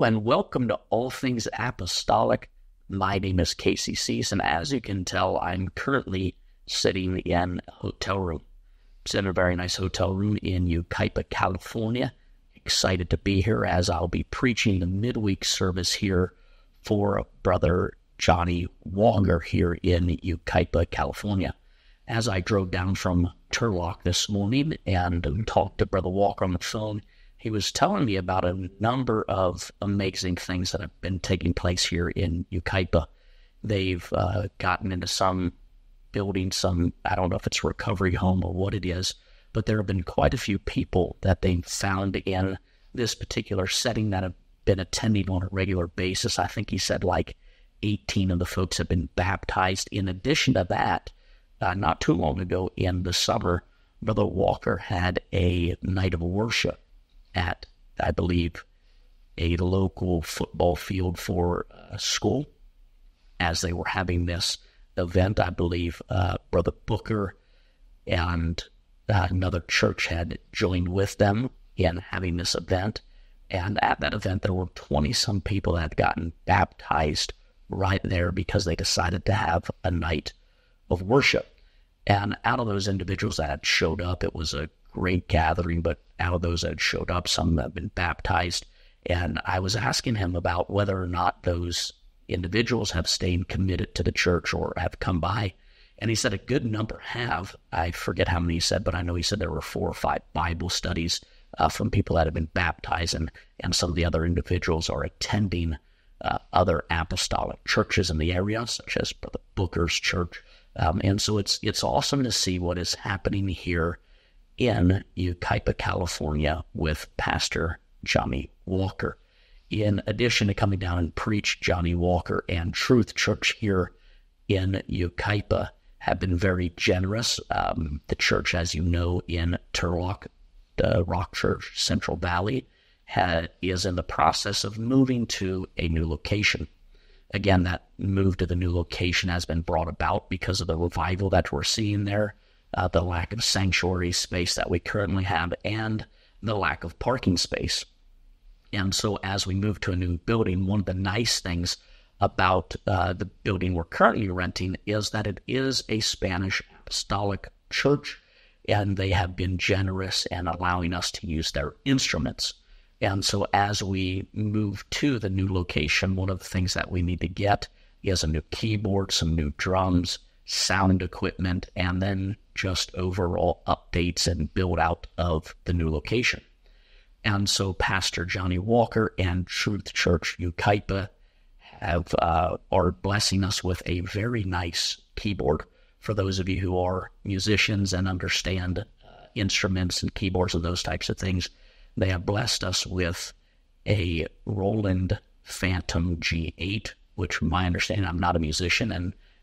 Hello and welcome to All Things Apostolic. My name is Kasey Sees, and as you can tell, I'm currently sitting in a hotel room. It's in a very nice hotel room in Yucaipa, California. Excited to be here as I'll be preaching the midweek service here for Brother Johnny Walker here in Yucaipa, California. As I drove down from Turlock this morning and talked to Brother Walker on the phone, he was telling me about a number of amazing things that have been taking place here in Yucaipa. They've gotten into some building, I don't know if it's a recovery home or what it is, but there have been quite a few people that they've found in this particular setting that have been attending on a regular basis. I think he said like 18 of the folks have been baptized. In addition to that, not too long ago in the summer, Brother Walker had a night of worship at, I believe, a local football field for a school. As they were having this event, I believe Brother Booker and another church had joined with them in having this event. And at that event, there were 20-some people that had gotten baptized right there because they decided to have a night of worship. And out of those individuals that had showed up, it was a great gathering, but out of those that showed up, some have been baptized. And I was asking him about whether or not those individuals have stayed committed to the church or have come by. And he said a good number have. I forget how many he said, but I know he said there were 4 or 5 Bible studies from people that have been baptized, and some of the other individuals are attending other apostolic churches in the area, such as Brother Booker's church. And so it's awesome to see what is happening here in Yucaipa, California, with Pastor Johnny Walker. In addition to coming down and preach, Johnny Walker and Truth Church here in Yucaipa have been very generous. The church, as you know, in Turlock, the Rock Church, Central Valley, is in the process of moving to a new location. Again, that move to the new location has been brought about because of the revival that we're seeing there. The lack of sanctuary space that we currently have, and the lack of parking space. And so as we move to a new building, one of the nice things about the building we're currently renting is that it is a Spanish apostolic church, and they have been generous in allowing us to use their instruments. And so as we move to the new location, one of the things that we need to get is a new keyboard, some new drums, sound equipment, and then just overall updates and build out of the new location. And so Pastor Johnny Walker and Truth Church Yucaipa have are blessing us with a very nice keyboard. For those of you who are musicians and understand instruments and keyboards and those types of things, they have blessed us with a Roland Phantom G8, which, my understanding, I'm not a musician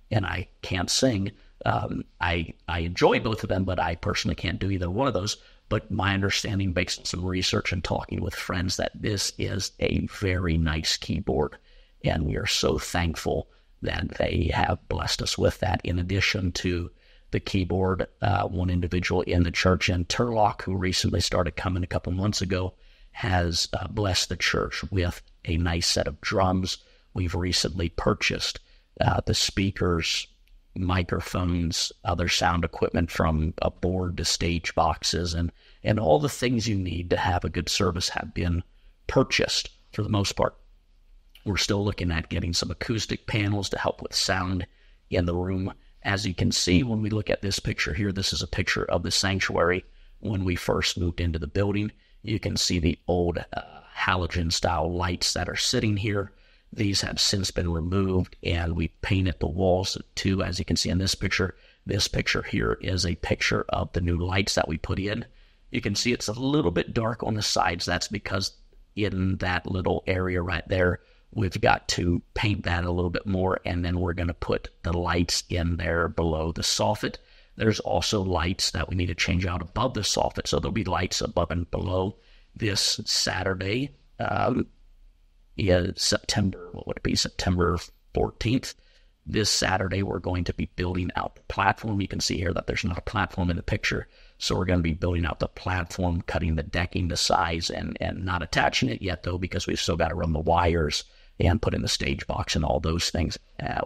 and I can't sing. I enjoy both of them, but I personally can't do either one of those. But my understanding, based on some research and talking with friends, that this is a very nice keyboard, and we are so thankful that they have blessed us with that. In addition to the keyboard, one individual in the church in Turlock, who recently started coming a couple months ago, has blessed the church with a nice set of drums. We've recently purchased the speakers, microphones, other sound equipment, from a board to stage boxes, and all the things you need to have a good service have been purchased for the most part. We're still looking at getting some acoustic panels to help with sound in the room. As you can see, when we look at this picture here, this is a picture of the sanctuary when we first moved into the building. You can see the old halogen-style lights that are sitting here. These have since been removed, and we painted the walls too, as you can see in this picture. This picture here is a picture of the new lights that we put in. You can see it's a little bit dark on the sides. That's because in that little area right there, we've got to paint that a little bit more, and then we're going to put the lights in there below the soffit. There's also lights that we need to change out above the soffit, so there'll be lights above and below. This Saturday, September 14th, This Saturday, we're going to be building out the platform. You can see here that there's not a platform in the picture. So we're going to be building out the platform, cutting the decking to size, and not attaching it yet, though, because we've still got to run the wires and put in the stage box and all those things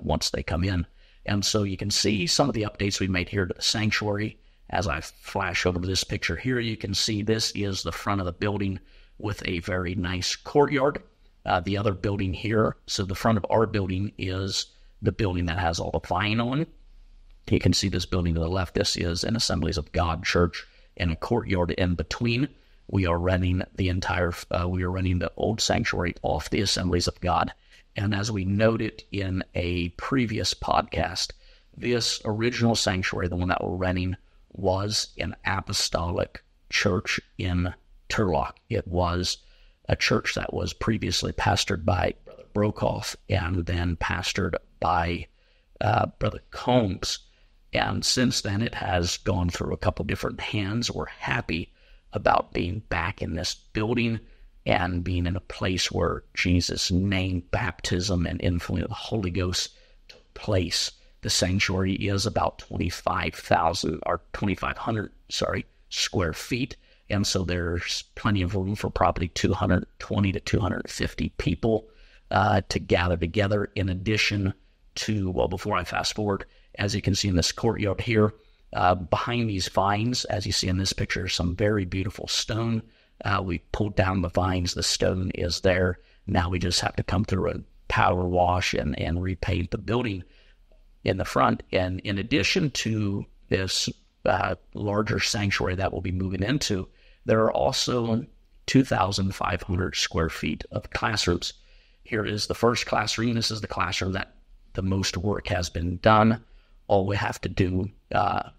once they come in. And so you can see some of the updates we've made here to the sanctuary. As I flash over this picture here, you can see this is the front of the building with a very nice courtyard. The other building here, so the front of our building is the building that has all the vine on it. You can see this building to the left. This is an Assemblies of God church and a courtyard in between. We are running the entire, the old sanctuary off the Assemblies of God. And as we noted in a previous podcast, this original sanctuary, the one that we're running, was an apostolic church in Turlock. It was a church that was previously pastored by Brother Brokoff and then pastored by Brother Combs. And since then, it has gone through a couple different hands. We're happy about being back in this building and being in a place where Jesus' name, baptism, and infilling of the Holy Ghost took place. The sanctuary is about 2,500 square feet. And so there's plenty of room for probably 220 to 250 people to gather together. In addition to, well, before I fast forward, as you can see in this courtyard here, behind these vines, as you see in this picture, some very beautiful stone. We pulled down the vines. The stone is there. Now we just have to come through and power wash and repaint the building in the front. And in addition to this larger sanctuary that we'll be moving into, there are also 2,500 square feet of classrooms. Here is the first classroom. This is the classroom that the most work has been done. All we have to do to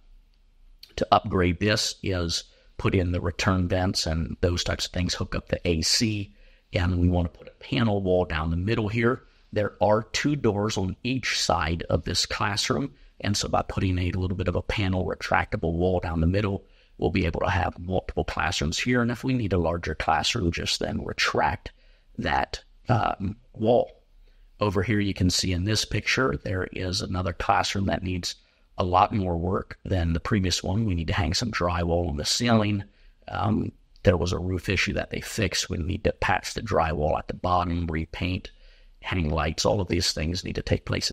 upgrade this is put in the return vents and those types of things, hook up the AC, and we want to put a panel wall down the middle here. There are two doors on each side of this classroom, and so by putting a little bit of a panel retractable wall down the middle, we'll be able to have multiple classrooms here. And if we need a larger classroom, just then retract that wall. Over here, you can see in this picture, there is another classroom that needs a lot more work than the previous one. We need to hang some drywall on the ceiling. There was a roof issue that they fixed. We need to patch the drywall at the bottom, repaint, hang lights. All of these things need to take place.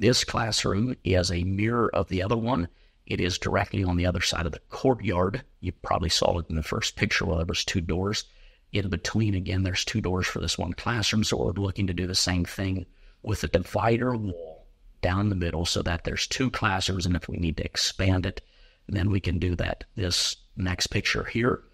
This classroom is a mirror of the other one. It is directly on the other side of the courtyard. You probably saw it in the first picture where there was two doors. In between, again, there's two doors for this one classroom, so we're looking to do the same thing with a divider wall down the middle so that there's two classrooms, and if we need to expand it, then we can do that. This next picture here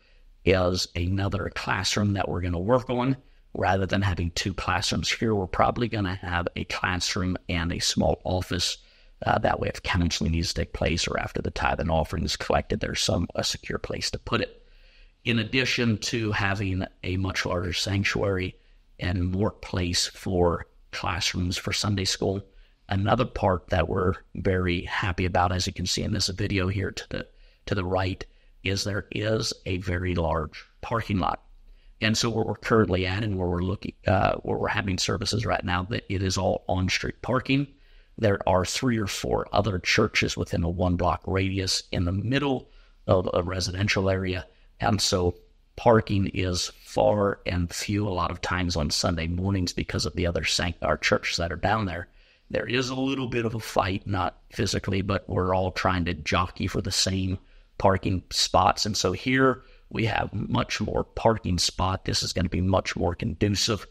is another classroom that we're going to work on. Rather than having two classrooms here, we're probably going to have a classroom and a small office. That way, if counseling needs to take place or after the tithe and offering is collected, there's a secure place to put it. In addition to having a much larger sanctuary and more place for classrooms for Sunday school, another part that we're very happy about, as you can see in this video here to the right, is there is a very large parking lot. And so where we're currently at and where we're looking, where we're having services right now, that it is all on-street parking. There are 3 or 4 other churches within a 1-block radius in the middle of a residential area. And so parking is far and few a lot of times on Sunday mornings because of the other our churches that are down there. There is a little bit of a fight, not physically, but we're all trying to jockey for the same parking spots. And so here, we have much more parking spot. This is going to be much more conducive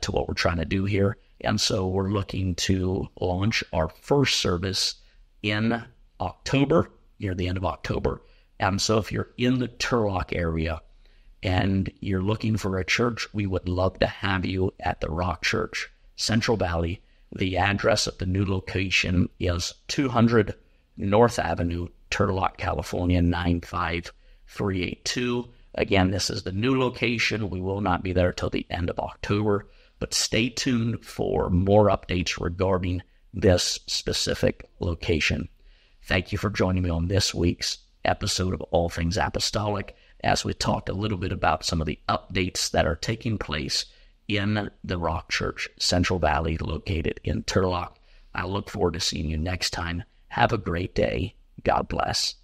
to what we're trying to do here. And so we're looking to launch our first service in October, near the end of October. And so if you're in the Turlock area and you're looking for a church, we would love to have you at the Rock Church, Central Valley. The address of the new location is 200 North Avenue, Turlock, California, 95382. Again, this is the new location. We will not be there till the end of October, but stay tuned for more updates regarding this specific location. Thank you for joining me on this week's episode of All Things Apostolic, as we talked a little bit about some of the updates that are taking place in the Rock Church Central Valley, located in Turlock. I look forward to seeing you next time. Have a great day. God bless.